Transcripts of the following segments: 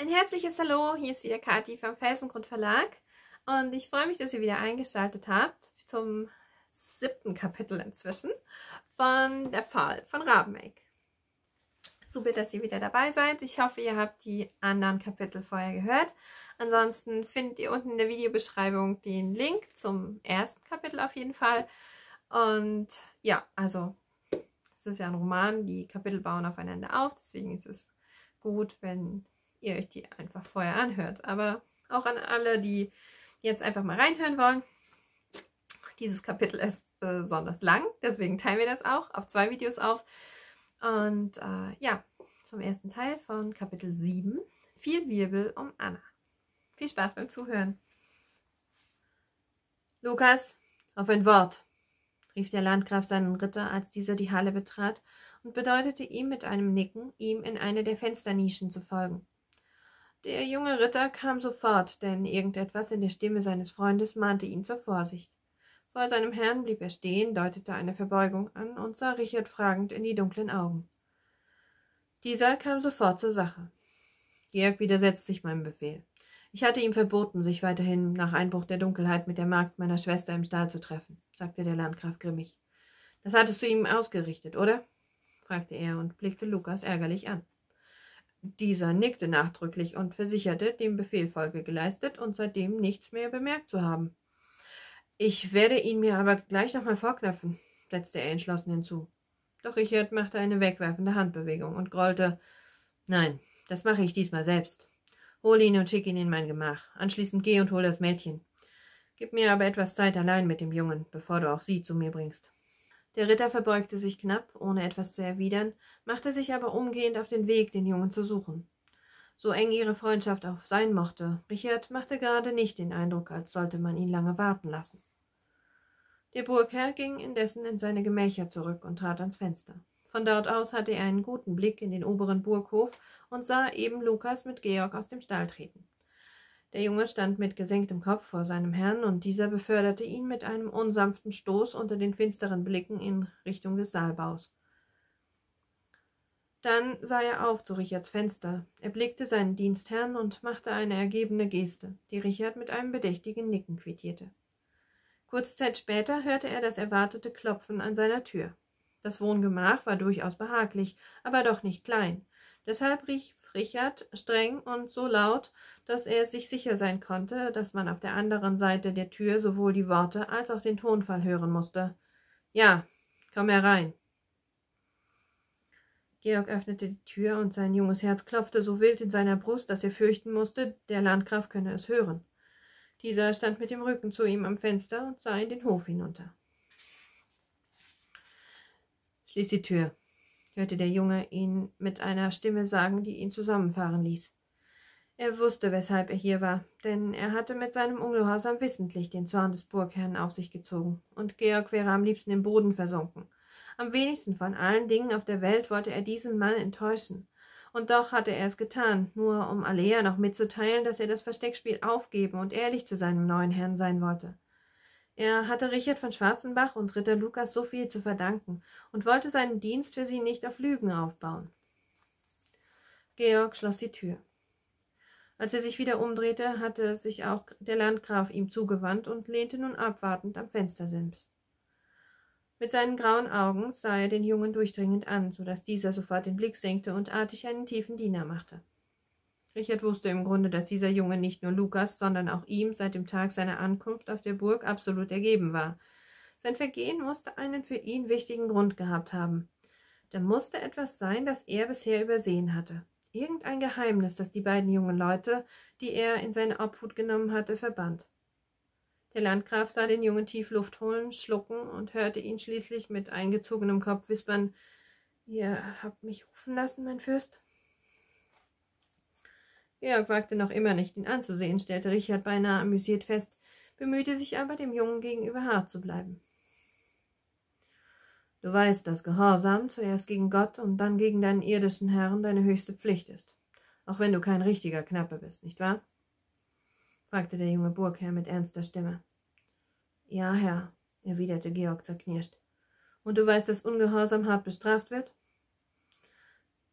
Ein herzliches Hallo, hier ist wieder Kathi vom Felsengrund Verlag und ich freue mich, dass ihr wieder eingeschaltet habt zum 7. Kapitel inzwischen von Der Fall von Rabeneck. Super, dass ihr wieder dabei seid. Ich hoffe, ihr habt die anderen Kapitel vorher gehört. Ansonsten findet ihr unten in der Videobeschreibung den Link zum ersten Kapitel auf jeden Fall. Und ja, also es ist ja ein Roman, die Kapitel bauen aufeinander auf, deswegen ist es gut, wenn ihr euch die einfach vorher anhört. Aber auch an alle, die jetzt einfach mal reinhören wollen. Dieses Kapitel ist besonders lang, deswegen teilen wir das auch auf 2 Videos auf. Und ja, zum ersten Teil von Kapitel 7, viel Wirbel um Anna. Viel Spaß beim Zuhören. Lukas, auf ein Wort, rief der Landgraf seinen Ritter, als dieser die Halle betrat und bedeutete ihm mit einem Nicken, ihm in eine der Fensternischen zu folgen. Der junge Ritter kam sofort, denn irgendetwas in der Stimme seines Freundes mahnte ihn zur Vorsicht. Vor seinem Herrn blieb er stehen, deutete eine Verbeugung an und sah Richard fragend in die dunklen Augen. Dieser kam sofort zur Sache. Georg widersetzt sich meinem Befehl. Ich hatte ihm verboten, sich weiterhin nach Einbruch der Dunkelheit mit der Magd meiner Schwester im Stall zu treffen, sagte der Landgraf grimmig. Das hattest du ihm ausgerichtet, oder? fragte er und blickte Lukas ärgerlich an. Dieser nickte nachdrücklich und versicherte, dem Befehl Folge geleistet und seitdem nichts mehr bemerkt zu haben. Ich werde ihn mir aber gleich nochmal vorknöpfen, setzte er entschlossen hinzu. Doch Richard machte eine wegwerfende Handbewegung und grollte. Nein, das mache ich diesmal selbst. Hol ihn und schick ihn in mein Gemach. Anschließend geh und hol das Mädchen. Gib mir aber etwas Zeit allein mit dem Jungen, bevor du auch sie zu mir bringst. Der Ritter verbeugte sich knapp, ohne etwas zu erwidern, machte sich aber umgehend auf den Weg, den Jungen zu suchen. So eng ihre Freundschaft auch sein mochte, Richard machte gerade nicht den Eindruck, als sollte man ihn lange warten lassen. Der Burgherr ging indessen in seine Gemächer zurück und trat ans Fenster. Von dort aus hatte er einen guten Blick in den oberen Burghof und sah eben Lukas mit Georg aus dem Stall treten. Der Junge stand mit gesenktem Kopf vor seinem Herrn, und dieser beförderte ihn mit einem unsanften Stoß unter den finsteren Blicken in Richtung des Saalbaus. Dann sah er auf zu Richards Fenster, erblickte seinen Dienstherrn und machte eine ergebene Geste, die Richard mit einem bedächtigen Nicken quittierte. Kurze Zeit später hörte er das erwartete Klopfen an seiner Tür. Das Wohngemach war durchaus behaglich, aber doch nicht klein. Deshalb rief Richard streng und so laut, dass er sich sicher sein konnte, dass man auf der anderen Seite der Tür sowohl die Worte als auch den Tonfall hören musste. »Ja, komm herein!« Georg öffnete die Tür, und sein junges Herz klopfte so wild in seiner Brust, dass er fürchten musste, der Landgraf könne es hören. Dieser stand mit dem Rücken zu ihm am Fenster und sah in den Hof hinunter. »Schließ die Tür«, hörte der Junge ihn mit einer Stimme sagen, die ihn zusammenfahren ließ. Er wusste, weshalb er hier war, denn er hatte mit seinem Ungehorsam wissentlich den Zorn des Burgherrn auf sich gezogen, und Georg wäre am liebsten im Boden versunken. Am wenigsten von allen Dingen auf der Welt wollte er diesen Mann enttäuschen. Und doch hatte er es getan, nur um Alea noch mitzuteilen, dass er das Versteckspiel aufgeben und ehrlich zu seinem neuen Herrn sein wollte. Er hatte Richard von Schwarzenbach und Ritter Lukas so viel zu verdanken und wollte seinen Dienst für sie nicht auf Lügen aufbauen. Georg schloss die Tür. Als er sich wieder umdrehte, hatte sich auch der Landgraf ihm zugewandt und lehnte nun abwartend am Fenstersims. Mit seinen grauen Augen sah er den Jungen durchdringend an, so dass dieser sofort den Blick senkte und artig einen tiefen Diener machte. Richard wusste im Grunde, dass dieser Junge nicht nur Lukas, sondern auch ihm seit dem Tag seiner Ankunft auf der Burg absolut ergeben war. Sein Vergehen musste einen für ihn wichtigen Grund gehabt haben. Da musste etwas sein, das er bisher übersehen hatte. Irgendein Geheimnis, das die beiden jungen Leute, die er in seine Obhut genommen hatte, verband. Der Landgraf sah den Jungen tief Luft holen, schlucken und hörte ihn schließlich mit eingezogenem Kopf wispern, »Ihr habt mich rufen lassen, mein Fürst?« Georg wagte noch immer nicht, ihn anzusehen, stellte Richard beinahe amüsiert fest, bemühte sich aber, dem Jungen gegenüber hart zu bleiben. »Du weißt, dass Gehorsam zuerst gegen Gott und dann gegen deinen irdischen Herrn deine höchste Pflicht ist, auch wenn du kein richtiger Knappe bist, nicht wahr?« fragte der junge Burgherr mit ernster Stimme. »Ja, Herr«, erwiderte Georg zerknirscht. »Und du weißt, dass Ungehorsam hart bestraft wird?«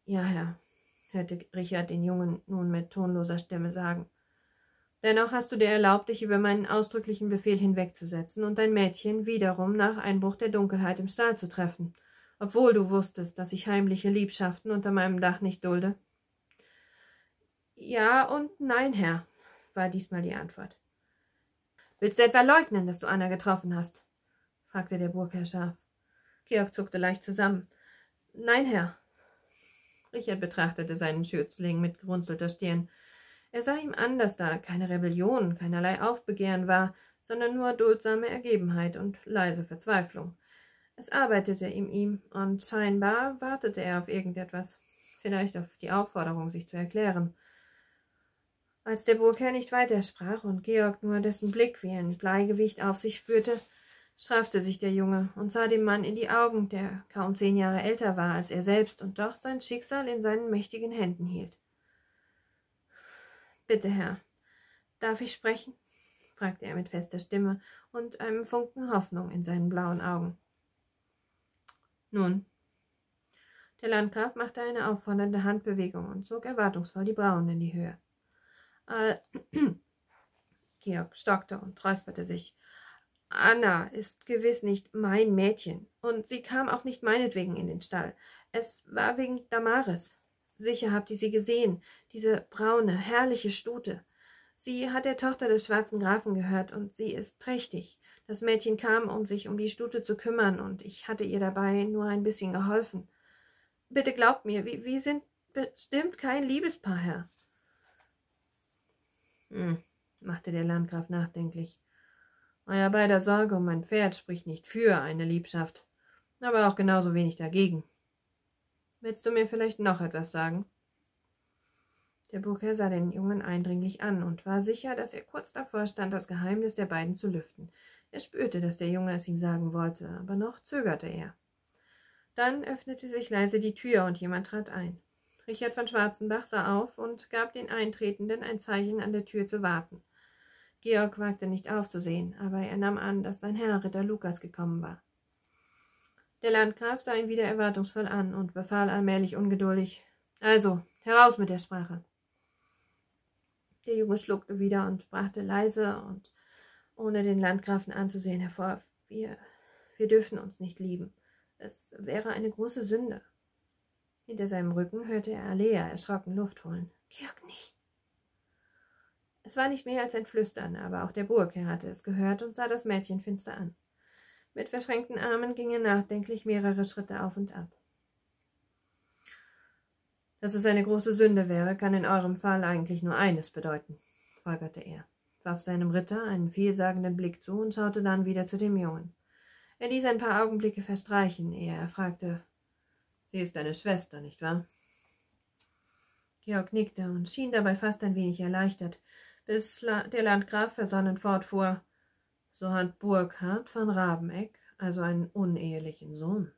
»Ja, Herr«, hörte Richard den Jungen nun mit tonloser Stimme sagen. Dennoch hast du dir erlaubt, dich über meinen ausdrücklichen Befehl hinwegzusetzen und dein Mädchen wiederum nach Einbruch der Dunkelheit im Stall zu treffen, obwohl du wusstest, dass ich heimliche Liebschaften unter meinem Dach nicht dulde. Ja und nein, Herr, war diesmal die Antwort. Willst du etwa leugnen, dass du Anna getroffen hast? Fragte der Burgherr scharf. Georg zuckte leicht zusammen. Nein, Herr. Richard betrachtete seinen Schützling mit gerunzelter Stirn. Er sah ihm an, dass da keine Rebellion, keinerlei Aufbegehren war, sondern nur duldsame Ergebenheit und leise Verzweiflung. Es arbeitete in ihm, und scheinbar wartete er auf irgendetwas, vielleicht auf die Aufforderung, sich zu erklären. Als der Burgherr nicht weitersprach und Georg nur dessen Blick wie ein Bleigewicht auf sich spürte, straffte sich der Junge und sah dem Mann in die Augen, der kaum 10 Jahre älter war als er selbst und doch sein Schicksal in seinen mächtigen Händen hielt. »Bitte, Herr, darf ich sprechen?« fragte er mit fester Stimme und einem Funken Hoffnung in seinen blauen Augen. »Nun.« Der Landgraf machte eine auffordernde Handbewegung und zog erwartungsvoll die Brauen in die Höhe. Georg stockte und räusperte sich. »Anna ist gewiss nicht mein Mädchen, und sie kam auch nicht meinetwegen in den Stall. Es war wegen Damaris. Sicher habt ihr sie gesehen, diese braune, herrliche Stute. Sie hat der Tochter des schwarzen Grafen gehört, und sie ist trächtig. Das Mädchen kam, um sich um die Stute zu kümmern, und ich hatte ihr dabei nur ein bisschen geholfen. Bitte glaubt mir, wir sind bestimmt kein Liebespaar, Herr.« Machte der Landgraf nachdenklich. Euer beider Sorge um mein Pferd spricht nicht für eine Liebschaft, aber auch genauso wenig dagegen. Willst du mir vielleicht noch etwas sagen? Der Burgherr sah den Jungen eindringlich an und war sicher, dass er kurz davor stand, das Geheimnis der beiden zu lüften. Er spürte, dass der Junge es ihm sagen wollte, aber noch zögerte er. Dann öffnete sich leise die Tür und jemand trat ein. Richard von Schwarzenbach sah auf und gab den Eintretenden ein Zeichen, an der Tür zu warten. Georg wagte nicht aufzusehen, aber er nahm an, dass sein Herr Ritter Lukas gekommen war. Der Landgraf sah ihn wieder erwartungsvoll an und befahl allmählich ungeduldig: »Also, heraus mit der Sprache!« Der Junge schluckte wieder und brachte leise und ohne den Landgrafen anzusehen hervor: »Wir dürfen uns nicht lieben. Es wäre eine große Sünde.« Hinter seinem Rücken hörte er Alea erschrocken Luft holen. »Georg, nicht!« Es war nicht mehr als ein Flüstern, aber auch der Burgherr hatte es gehört und sah das Mädchen finster an. Mit verschränkten Armen ging er nachdenklich mehrere Schritte auf und ab. »Dass es eine große Sünde wäre, kann in eurem Fall eigentlich nur eines bedeuten«, folgerte er, warf seinem Ritter einen vielsagenden Blick zu und schaute dann wieder zu dem Jungen. Er ließ ein paar Augenblicke verstreichen, ehe er fragte: »Sie ist deine Schwester, nicht wahr?« Georg nickte und schien dabei fast ein wenig erleichtert, bis der Landgraf versonnen fortfuhr: »So hat Burkhard von Rabeneck also einen unehelichen Sohn.«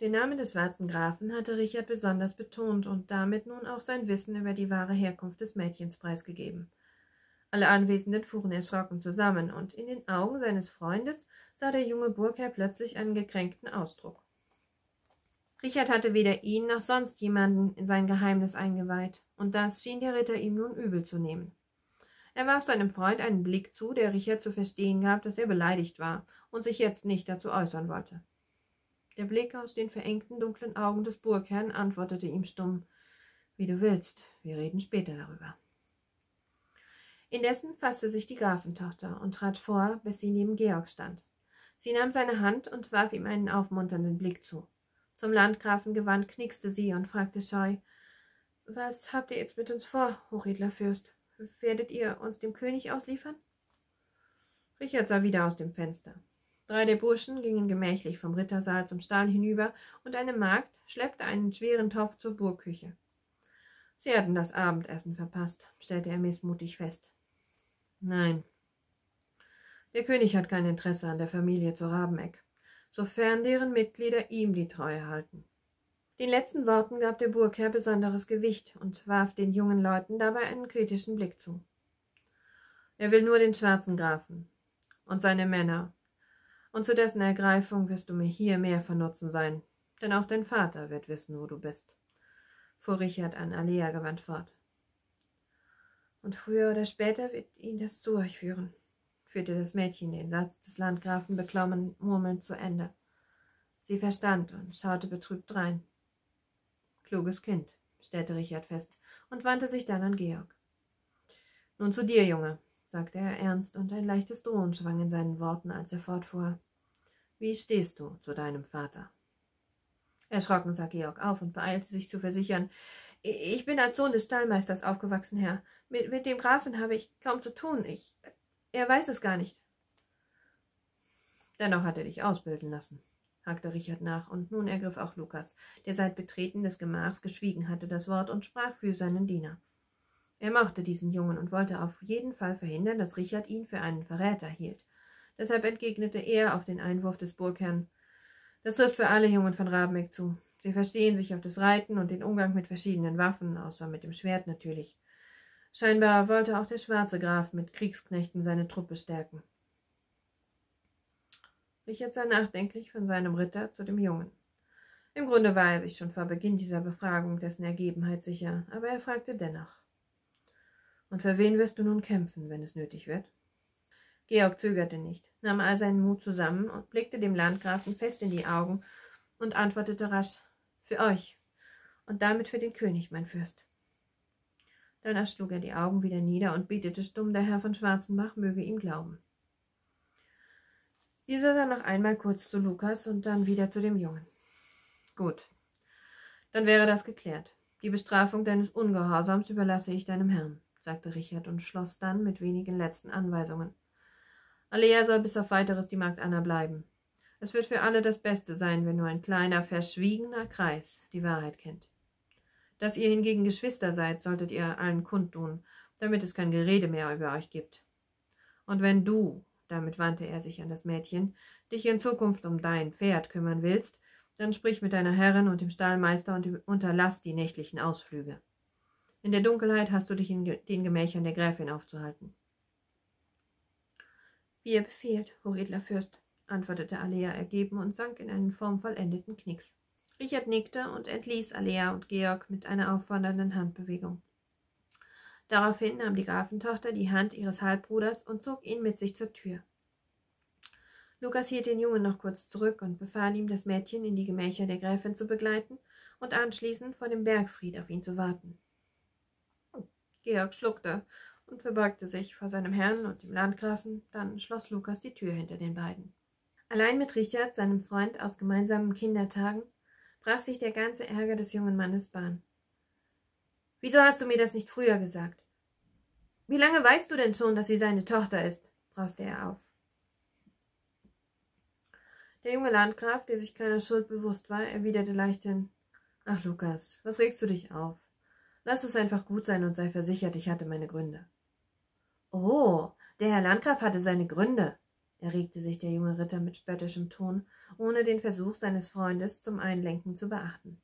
Den Namen des schwarzen Grafen hatte Richard besonders betont und damit nun auch sein Wissen über die wahre Herkunft des Mädchens preisgegeben. Alle Anwesenden fuhren erschrocken zusammen, und in den Augen seines Freundes sah der junge Burgherr plötzlich einen gekränkten Ausdruck. Richard hatte weder ihn noch sonst jemanden in sein Geheimnis eingeweiht, und das schien der Ritter ihm nun übel zu nehmen. Er warf seinem Freund einen Blick zu, der Richard zu verstehen gab, dass er beleidigt war und sich jetzt nicht dazu äußern wollte. Der Blick aus den verengten, dunklen Augen des Burgherrn antwortete ihm stumm: »Wie du willst, wir reden später darüber.« Indessen fasste sich die Grafentochter und trat vor, bis sie neben Georg stand. Sie nahm seine Hand und warf ihm einen aufmunternden Blick zu. Zum Landgrafen gewandt knickste sie und fragte scheu: »Was habt ihr jetzt mit uns vor, hochedler Fürst? Werdet ihr uns dem König ausliefern?« Richard sah wieder aus dem Fenster. 3 der Burschen gingen gemächlich vom Rittersaal zum Stall hinüber, und eine Magd schleppte einen schweren Topf zur Burgküche. Sie hatten das Abendessen verpasst, stellte er missmutig fest. »Nein, der König hat kein Interesse an der Familie zu Rabeneck, sofern deren Mitglieder ihm die Treue halten.« Den letzten Worten gab der Burgherr besonderes Gewicht und warf den jungen Leuten dabei einen kritischen Blick zu. »Er will nur den schwarzen Grafen und seine Männer, und zu dessen Ergreifung wirst du mir hier mehr von Nutzen sein, denn auch dein Vater wird wissen, wo du bist. fuhr Richard an Alea gewandt fort. Und früher oder später wird ihn das zu euch führen, führte das Mädchen den Satz des Landgrafen beklommen murmelnd zu Ende. Sie verstand und schaute betrübt drein. Kluges Kind, stellte Richard fest und wandte sich dann an Georg. Nun zu dir, Junge, sagte er ernst, und ein leichtes Drohen schwang in seinen Worten, als er fortfuhr. Wie stehst du zu deinem Vater? Erschrocken sah Georg auf und beeilte sich zu versichern. Ich bin als Sohn des Stallmeisters aufgewachsen, Herr. Mit dem Grafen habe ich kaum zu tun. Er weiß es gar nicht. Dennoch hat er dich ausbilden lassen, hakte Richard nach, und nun ergriff auch Lukas, der seit Betreten des Gemachs geschwiegen hatte, das Wort und sprach für seinen Diener. Er mochte diesen Jungen und wollte auf jeden Fall verhindern, dass Richard ihn für einen Verräter hielt. Deshalb entgegnete er auf den Einwurf des Burgherrn. Das trifft für alle Jungen von Rabenbeck zu. Sie verstehen sich auf das Reiten und den Umgang mit verschiedenen Waffen, außer mit dem Schwert natürlich. Scheinbar wollte auch der schwarze Graf mit Kriegsknechten seine Truppe stärken. Richard sah nachdenklich von seinem Ritter zu dem Jungen. Im Grunde war er sich schon vor Beginn dieser Befragung dessen Ergebenheit sicher, aber er fragte dennoch. Und für wen wirst du nun kämpfen, wenn es nötig wird? Georg zögerte nicht, nahm all seinen Mut zusammen und blickte dem Landgrafen fest in die Augen und antwortete rasch, für euch und damit für den König, mein Fürst. Danach schlug er die Augen wieder nieder und betete stumm, der Herr von Schwarzenbach möge ihm glauben. Dieser sah noch einmal kurz zu Lukas und dann wieder zu dem Jungen. Gut, dann wäre das geklärt. Die Bestrafung deines Ungehorsams überlasse ich deinem Herrn, sagte Richard und schloss dann mit wenigen letzten Anweisungen. Alea soll bis auf Weiteres die Magd Anna bleiben. Es wird für alle das Beste sein, wenn nur ein kleiner, verschwiegener Kreis die Wahrheit kennt. Dass ihr hingegen Geschwister seid, solltet ihr allen kundtun, damit es kein Gerede mehr über euch gibt. Und wenn du, damit wandte er sich an das Mädchen, dich in Zukunft um dein Pferd kümmern willst, dann sprich mit deiner Herrin und dem Stallmeister und unterlass die nächtlichen Ausflüge. In der Dunkelheit hast du dich in den Gemächern der Gräfin aufzuhalten. Wie ihr befehlt, hochedler Fürst, antwortete Alea ergeben und sank in einen formvollendeten Knicks. Richard nickte und entließ Alea und Georg mit einer auffordernden Handbewegung. Daraufhin nahm die Grafentochter die Hand ihres Halbbruders und zog ihn mit sich zur Tür. Lukas hielt den Jungen noch kurz zurück und befahl ihm, das Mädchen in die Gemächer der Gräfin zu begleiten und anschließend vor dem Bergfried auf ihn zu warten. Georg schluckte und verbeugte sich vor seinem Herrn und dem Landgrafen, dann schloss Lukas die Tür hinter den beiden. Allein mit Richard, seinem Freund aus gemeinsamen Kindertagen, brach sich der ganze Ärger des jungen Mannes Bahn. »Wieso hast du mir das nicht früher gesagt? Wie lange weißt du denn schon, dass sie seine Tochter ist?« brauste er auf. Der junge Landgraf, der sich keiner Schuld bewusst war, erwiderte leichthin, »Ach, Lukas, was regst du dich auf? Lass es einfach gut sein und sei versichert, ich hatte meine Gründe.« »Oh, der Herr Landgraf hatte seine Gründe«, erregte sich der junge Ritter mit spöttischem Ton, ohne den Versuch seines Freundes zum Einlenken zu beachten.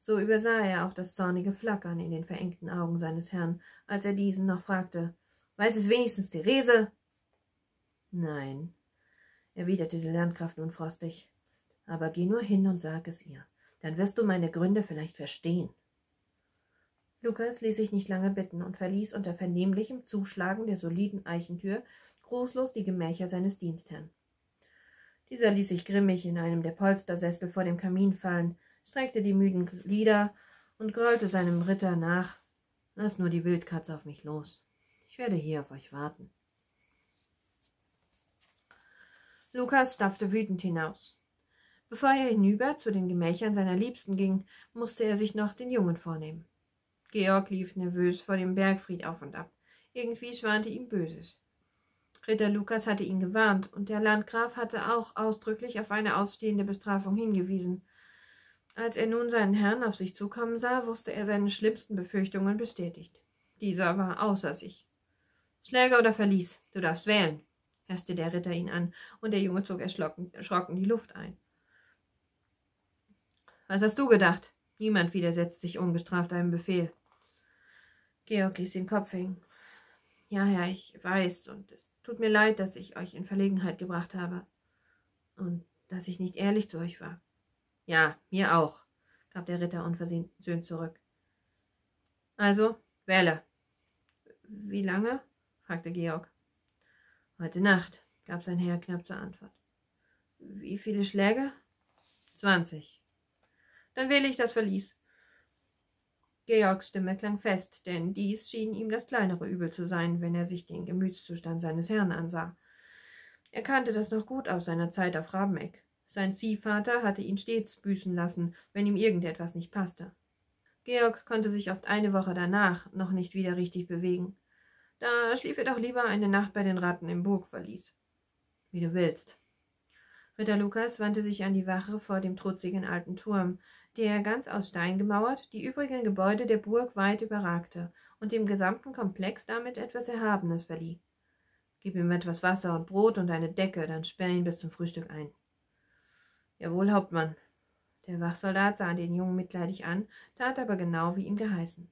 So übersah er auch das zornige Flackern in den verengten Augen seines Herrn, als er diesen noch fragte, »Weiß es wenigstens Therese?« »Nein«, erwiderte der Landgraf nun frostig, »aber geh nur hin und sag es ihr, dann wirst du meine Gründe vielleicht verstehen.« Lukas ließ sich nicht lange bitten und verließ unter vernehmlichem Zuschlagen der soliden Eichentür großlos die Gemächer seines Dienstherrn. Dieser ließ sich grimmig in einem der Polstersessel vor dem Kamin fallen, streckte die müden Glieder und grollte seinem Ritter nach. »Lass nur die Wildkatze auf mich los. Ich werde hier auf euch warten.« Lukas stapfte wütend hinaus. Bevor er hinüber zu den Gemächern seiner Liebsten ging, musste er sich noch den Jungen vornehmen. Georg lief nervös vor dem Bergfried auf und ab. Irgendwie schwante ihm Böses. Ritter Lukas hatte ihn gewarnt, und der Landgraf hatte auch ausdrücklich auf eine ausstehende Bestrafung hingewiesen. Als er nun seinen Herrn auf sich zukommen sah, wusste er seine schlimmsten Befürchtungen bestätigt. Dieser war außer sich. »Schläge oder Verlies, du darfst wählen«, herrschte der Ritter ihn an, und der Junge zog erschrocken die Luft ein. »Was hast du gedacht? Niemand widersetzt sich ungestraft einem Befehl.« Georg ließ den Kopf hängen. »Ja, Herr, ich weiß, und es tut mir leid, dass ich euch in Verlegenheit gebracht habe und dass ich nicht ehrlich zu euch war.« »Ja, mir auch«, gab der Ritter unversöhnt zurück. Also wähle. Wie lange? Fragte Georg. Heute Nacht, gab sein Herr knapp zur Antwort. Wie viele Schläge? 20. Dann wähle ich das Verlies. Georgs Stimme klang fest, denn dies schien ihm das kleinere Übel zu sein, wenn er sich den Gemütszustand seines Herrn ansah. Er kannte das noch gut aus seiner Zeit auf Rabeneck. Sein Ziehvater hatte ihn stets büßen lassen, wenn ihm irgendetwas nicht passte. Georg konnte sich oft eine Woche danach noch nicht wieder richtig bewegen. Da schlief er doch lieber eine Nacht bei den Ratten im Burgverlies. Wie du willst. Ritter Lukas wandte sich an die Wache vor dem trutzigen alten Turm, der ganz aus Stein gemauert die übrigen Gebäude der Burg weit überragte und dem gesamten Komplex damit etwas Erhabenes verlieh. Gib ihm etwas Wasser und Brot und eine Decke, dann sperr ihn bis zum Frühstück ein. Jawohl, Hauptmann. Der Wachsoldat sah den Jungen mitleidig an, tat aber genau wie ihm geheißen.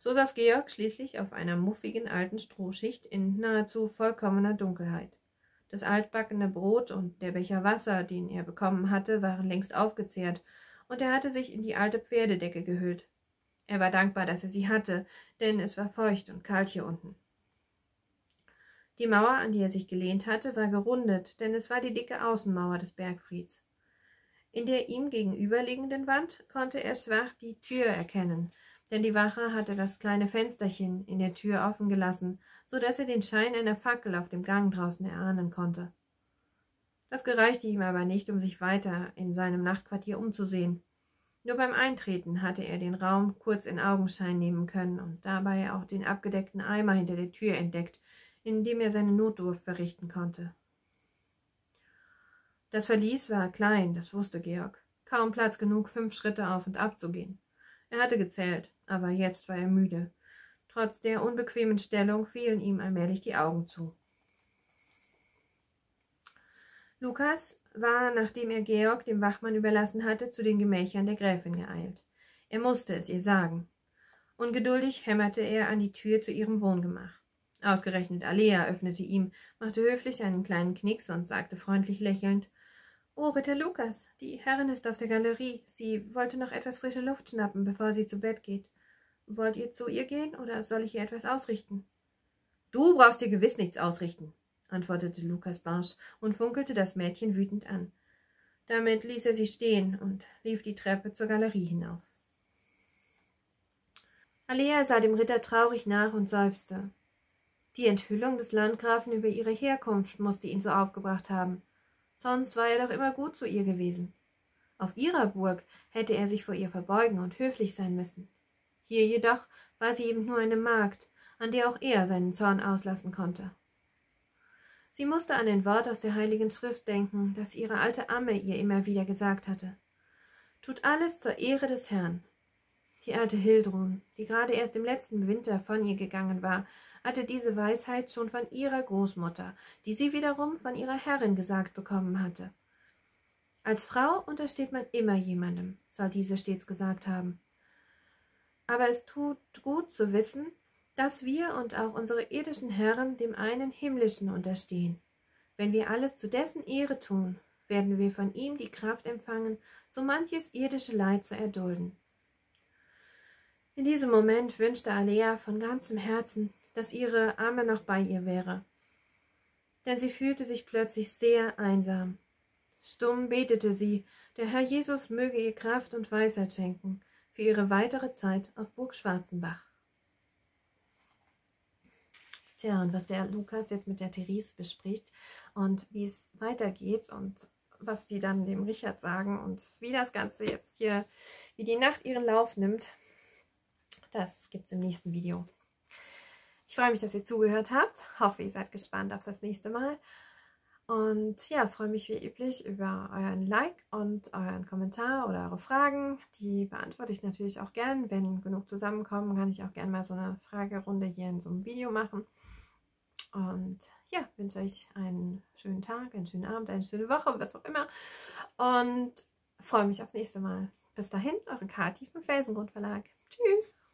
So saß Georg schließlich auf einer muffigen alten Strohschicht in nahezu vollkommener Dunkelheit. Das altbackene Brot und der Becher Wasser, den er bekommen hatte, waren längst aufgezehrt, und er hatte sich in die alte Pferdedecke gehüllt. Er war dankbar, dass er sie hatte, denn es war feucht und kalt hier unten. Die Mauer, an die er sich gelehnt hatte, war gerundet, denn es war die dicke Außenmauer des Bergfrieds. In der ihm gegenüberliegenden Wand konnte er schwach die Tür erkennen, denn die Wache hatte das kleine Fensterchen in der Tür offen gelassen, so dass er den Schein einer Fackel auf dem Gang draußen erahnen konnte. Das gereichte ihm aber nicht, um sich weiter in seinem Nachtquartier umzusehen. Nur beim Eintreten hatte er den Raum kurz in Augenschein nehmen können und dabei auch den abgedeckten Eimer hinter der Tür entdeckt, in dem er seine Notdurft verrichten konnte. Das Verlies war klein, das wusste Georg. Kaum Platz genug, 5 Schritte auf und ab zu gehen. Er hatte gezählt, aber jetzt war er müde. Trotz der unbequemen Stellung fielen ihm allmählich die Augen zu. Lukas war, nachdem er Georg dem Wachmann überlassen hatte, zu den Gemächern der Gräfin geeilt. Er musste es ihr sagen. Ungeduldig hämmerte er an die Tür zu ihrem Wohngemach. Ausgerechnet Alea öffnete ihm, machte höflich einen kleinen Knicks und sagte freundlich lächelnd, »Oh, Ritter Lukas, die Herrin ist auf der Galerie. Sie wollte noch etwas frische Luft schnappen, bevor sie zu Bett geht. Wollt ihr zu ihr gehen, oder soll ich ihr etwas ausrichten?« »Du brauchst dir gewiss nichts ausrichten«, antwortete Lukas barsch und funkelte das Mädchen wütend an. Damit ließ er sie stehen und lief die Treppe zur Galerie hinauf. Alea sah dem Ritter traurig nach und seufzte. Die Enthüllung des Landgrafen über ihre Herkunft musste ihn so aufgebracht haben. Sonst war er doch immer gut zu ihr gewesen. Auf ihrer Burg hätte er sich vor ihr verbeugen und höflich sein müssen. Hier jedoch war sie eben nur eine Magd, an der auch er seinen Zorn auslassen konnte. Sie musste an ein Wort aus der Heiligen Schrift denken, das ihre alte Amme ihr immer wieder gesagt hatte. Tut alles zur Ehre des Herrn. Die alte Hildrun, die gerade erst im letzten Winter von ihr gegangen war, hatte diese Weisheit schon von ihrer Großmutter, die sie wiederum von ihrer Herrin gesagt bekommen hatte. Als Frau untersteht man immer jemandem, soll diese stets gesagt haben. Aber es tut gut zu wissen, dass wir und auch unsere irdischen Herren dem einen himmlischen unterstehen. Wenn wir alles zu dessen Ehre tun, werden wir von ihm die Kraft empfangen, so manches irdische Leid zu erdulden. In diesem Moment wünschte Alea von ganzem Herzen, dass ihre Amme noch bei ihr wäre, denn sie fühlte sich plötzlich sehr einsam. Stumm betete sie, der Herr Jesus möge ihr Kraft und Weisheit schenken für ihre weitere Zeit auf Burg Schwarzenbach. Tja, und was der Lukas jetzt mit der Therese bespricht und wie es weitergeht und was sie dann dem Richard sagen und wie das Ganze jetzt hier, wie die Nacht ihren Lauf nimmt, das gibt's im nächsten Video. Ich freue mich, dass ihr zugehört habt. Hoffe, ihr seid gespannt auf das nächste Mal. Und ja, freue mich wie üblich über euren Like und euren Kommentar oder eure Fragen. Die beantworte ich natürlich auch gern. Wenn genug zusammenkommen, kann ich auch gerne mal so eine Fragerunde hier in so einem Video machen. Und ja, wünsche euch einen schönen Tag, einen schönen Abend, eine schöne Woche, was auch immer. Und freue mich aufs nächste Mal. Bis dahin, eure Kati vom Felsengrund Verlag. Tschüss!